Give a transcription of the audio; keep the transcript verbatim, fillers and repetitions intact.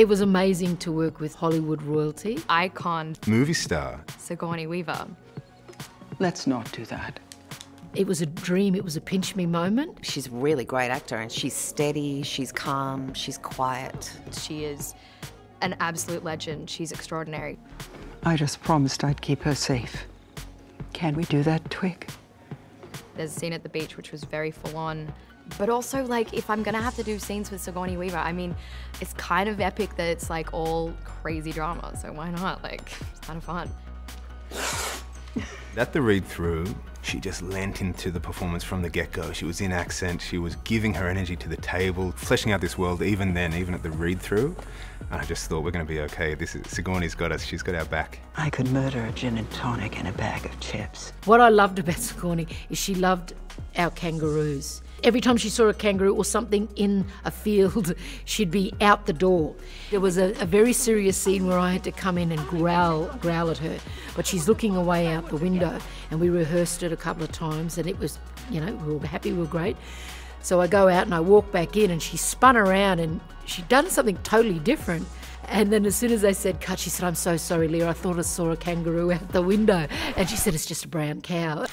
It was amazing to work with Hollywood royalty. Icon. Movie star. Sigourney Weaver. Let's not do that. It was a dream, it was a pinch me moment. She's a really great actor and she's steady, she's calm, she's quiet. She is an absolute legend, she's extraordinary. I just promised I'd keep her safe. Can we do that, Twig? There's a scene at the beach which was very full on, but also like if I'm gonna have to do scenes with Sigourney Weaver, I mean, it's kind of epic that it's like all crazy drama, so why not? Like, it's kind of fun. At the read-through, she just lent into the performance from the get-go. She was in accent, she was giving her energy to the table, fleshing out this world even then, even at the read-through. And I just thought, we're gonna be okay. This is, Sigourney's got us, she's got our back. I could murder a gin and tonic and a bag of chips. What I loved about Sigourney is she loved our kangaroos. Every time she saw a kangaroo or something in a field, she'd be out the door. There was a, a very serious scene where I had to come in and growl, growl at her, but she's looking away out the window, and we rehearsed it a couple of times, and it was, you know, we were happy, we were great. So I go out and I walk back in, and she spun around, and she'd done something totally different. And then as soon as they said cut, she said, "I'm so sorry, Leah, I thought I saw a kangaroo out the window." And she said, "It's just a brown cow."